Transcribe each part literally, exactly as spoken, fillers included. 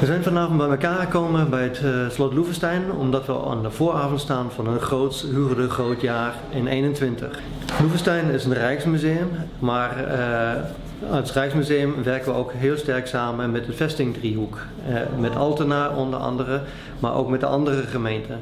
We zijn vanavond bij elkaar gekomen bij het uh, Slot Loevestein omdat we aan de vooravond staan van een groots Hugo de Groot jaar in eenentwintig. Loevestein is een rijksmuseum, maar uh, als rijksmuseum werken we ook heel sterk samen met het Vestingdriehoek. Uh, met Altena onder andere, maar ook met de andere gemeenten.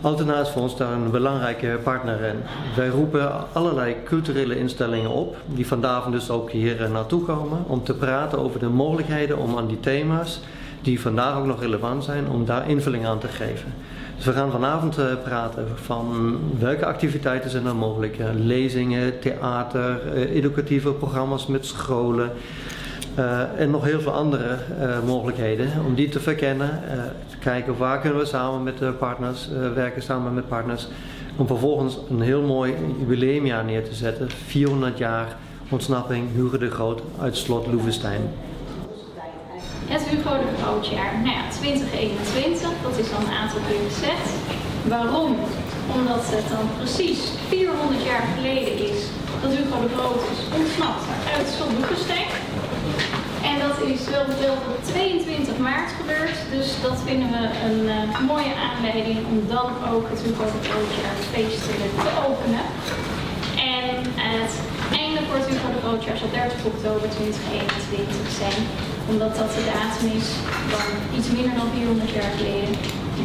Altena is voor ons daar een belangrijke partner in. Wij roepen allerlei culturele instellingen op, die vanavond dus ook hier naartoe komen, om te praten over de mogelijkheden om aan die thema's, die vandaag ook nog relevant zijn, om daar invulling aan te geven. Dus we gaan vanavond praten van welke activiteiten zijn er mogelijk. Lezingen, theater, educatieve programma's met scholen. Uh, en nog heel veel andere uh, mogelijkheden om die te verkennen, uh, te kijken waar kunnen we samen met de partners, uh, werken samen met partners, om vervolgens een heel mooi jubileumjaar neer te zetten, vierhonderd jaar ontsnapping Hugo de Groot uit Slot Loevestein. Het Hugo de Grootjaar, nou ja, twintig eenentwintig, dat is al een aantal keer gezegd. Waarom? Omdat het dan precies vierhonderd jaar geleden is dat Hugo de Groot is ontsnapt uit Slot Loevestein. En dat is wel bedoeld op tweeëntwintig maart gebeurd, dus dat vinden we een uh, mooie aanleiding om dan ook het Hugo de Grootjaar feestelijk te openen. En het einde voor het Hugo de Grootjaar zal dertig oktober tweeduizend eenentwintig zijn, omdat dat de datum is van iets minder dan vierhonderd jaar geleden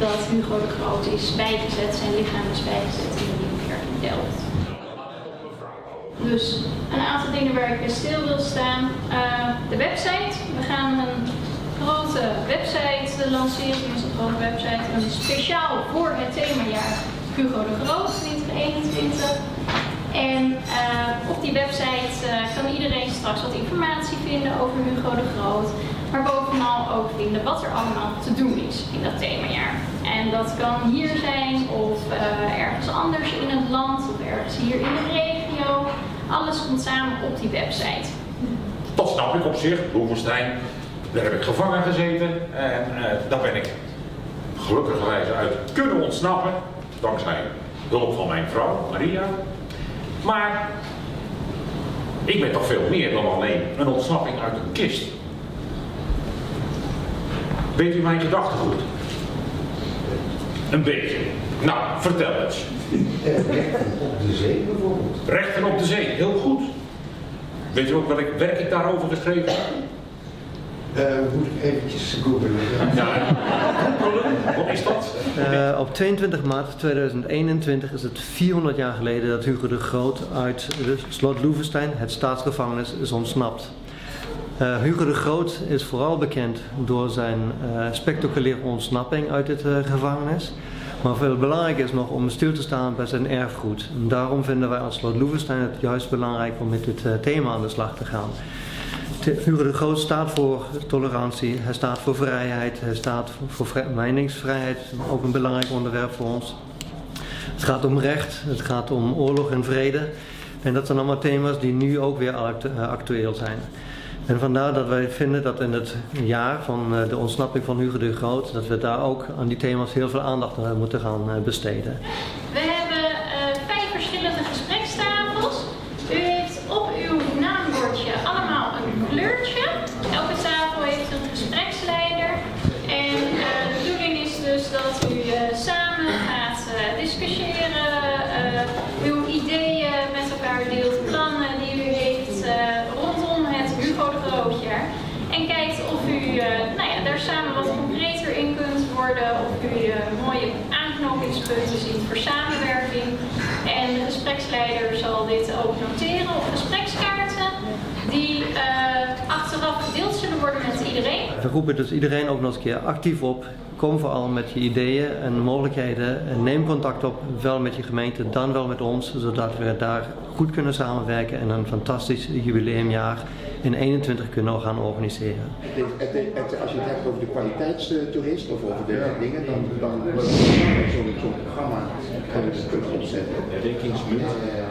dat Hugo de Groot is bijgezet, zijn lichaam is bijgezet in de Nieuwe Kerk in Delft. Dus een aantal dingen waar ik bij stil wil staan. Uh, de website. We gaan een grote website lanceren. Dus een grote website een speciaal voor het themajaar Hugo de Groot twintig eenentwintig. En uh, op die website uh, kan iedereen straks wat informatie vinden over Hugo de Groot. Maar bovenal ook vinden wat er allemaal te doen is in dat themajaar. En dat kan hier zijn of uh, ergens anders in het land of ergens hier in de regio. Alles komt samen op die website. Dat snap ik op zich, Loevestein. Daar heb ik gevangen gezeten en uh, daar ben ik gelukkigerwijs uit kunnen ontsnappen. Dankzij hulp van mijn vrouw, Maria. Maar ik ben toch veel meer dan alleen een ontsnapping uit een kist. Weet u mijn gedachten goed? Een beetje. Nou, vertel eens. Rechten op de zee bijvoorbeeld. Rechten op de zee, heel goed. Weet je ook wat ik werk ik daarover geschreven heb? Uh, moet ik eventjes googlen. Ja, googlen? Wat is dat? Uh, op tweeëntwintig maart tweeduizend eenentwintig is het vierhonderd jaar geleden dat Hugo de Groot uit Slot Loevestein, het staatsgevangenis, is ontsnapt. Uh, Hugo de Groot is vooral bekend door zijn uh, spectaculaire ontsnapping uit het uh, gevangenis. Maar veel belangrijker is nog om stil te staan bij zijn erfgoed. En daarom vinden wij als Slot Loevestein het juist belangrijk om met dit uh, thema aan de slag te gaan. Hugo de Groot staat voor tolerantie, hij staat voor vrijheid, hij staat voor meningsvrijheid, ook een belangrijk onderwerp voor ons. Het gaat om recht, het gaat om oorlog en vrede. En dat zijn allemaal thema's die nu ook weer actueel zijn. En vandaar dat wij vinden dat in het jaar van de ontsnapping van Hugo de Groot, dat we daar ook aan die thema's heel veel aandacht aan moeten gaan besteden. We hebben uh, vijf verschillende gesprekstafels. U heeft op uw naambordje allemaal een kleurtje. Elke tafel heeft een gespreksleider. En uh, de bedoeling is dus dat u uh, samen gaat uh, discussiëren, uh, uw ideeën met elkaar deelt, plannen die u heeft uh, rondom het Hugo de Grootjaar. En kijkt of u uh, nou ja, daar samen wat concreter in kunt worden, of u uh, mooie aanknopingspunten ziet voor samenwerking. En de gespreksleider zal dit ook noteren op gesprekskaarten die uh, achteraf gedeeld zullen worden met iedereen. We roepen dus iedereen ook nog eens een keer actief op. Kom vooral met je ideeën en mogelijkheden en neem contact op, wel met je gemeente, dan wel met ons, zodat we daar goed kunnen samenwerken en een fantastisch jubileumjaar in eenentwintig kunnen gaan organiseren. Het, het, het, het, als je het hebt over de kwaliteitstoerist of over deze dingen, dan, dan, dan, dan, dan, dan, dan, dan zo'n programma kunnen we het opzetten.